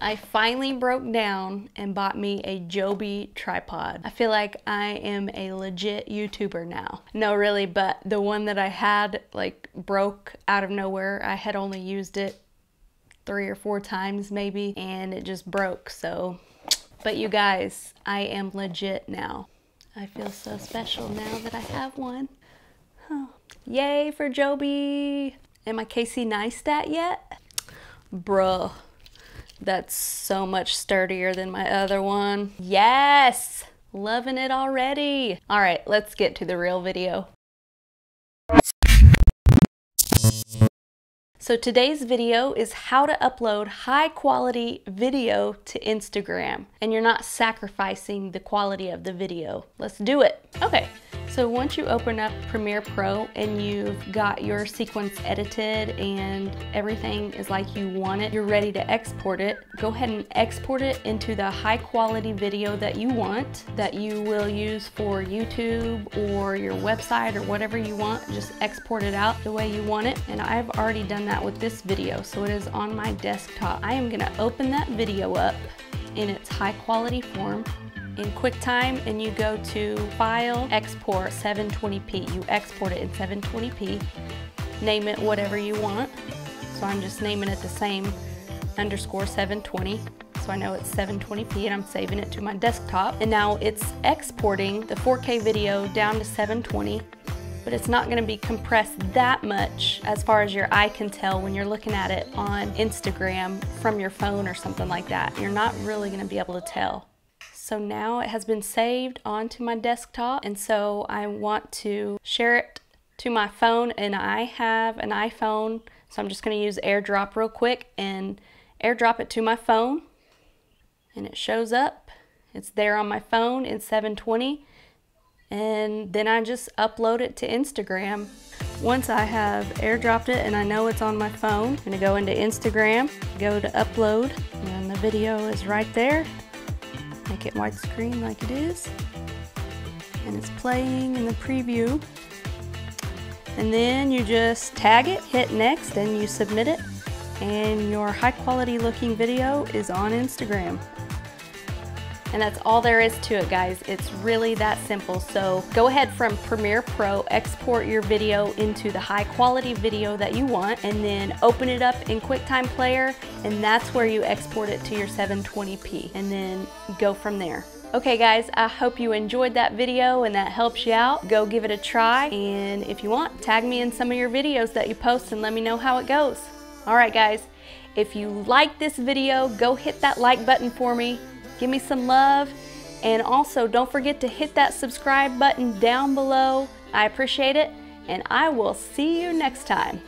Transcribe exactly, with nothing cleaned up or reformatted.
I finally broke down and bought me a Joby tripod. I feel like I am a legit YouTuber now. No, really, but the one that I had like broke out of nowhere. I had only used it three or four times maybe, and it just broke, so. But you guys, I am legit now. I feel so special now that I have one. Huh. Yay for Joby. Am I Casey Neistat yet? Bruh, that's so much sturdier than my other one. Yes, loving it already. All right, let's get to the real video. So today's video is how to upload high quality video to Instagram, and you're not sacrificing the quality of the video. Let's do it. Okay, so once you open up Premiere Pro and you've got your sequence edited and everything is like you want it, you're ready to export it. Go ahead and export it into the high quality video that you want, that you will use for YouTube or your website or whatever you want. Just export it out the way you want it, and I've already done that with this video, so it is on my desktop. I am gonna open that video up in its high quality form in QuickTime, and you go to File, Export, seven twenty p. You export it in seven twenty p. Name it whatever you want. So I'm just naming it the same, underscore seven twenty. So I know it's seven twenty p, and I'm saving it to my desktop. And now it's exporting the four K video down to seven twenty. But it's not gonna be compressed that much as far as your eye can tell when you're looking at it on Instagram from your phone or something like that. You're not really gonna be able to tell. So now it has been saved onto my desktop, and so I want to share it to my phone, and I have an iPhone, so I'm just gonna use AirDrop real quick and AirDrop it to my phone, and it shows up. It's there on my phone in seven twenty. And then I just upload it to Instagram. Once I have airdropped it and I know it's on my phone, I'm gonna go into Instagram, go to upload, and the video is right there. Make it widescreen like it is. And it's playing in the preview. And then you just tag it, hit next, and you submit it. And your high quality looking video is on Instagram. And that's all there is to it, guys. It's really that simple. So go ahead from Premiere Pro, export your video into the high quality video that you want, and then open it up in QuickTime Player, and that's where you export it to your seven twenty p, and then go from there. Okay guys, I hope you enjoyed that video and that helps you out. Go give it a try, and if you want, tag me in some of your videos that you post and let me know how it goes. All right guys, if you like this video, go hit that like button for me. Give me some love, and also don't forget to hit that subscribe button down below. I appreciate it, and I will see you next time.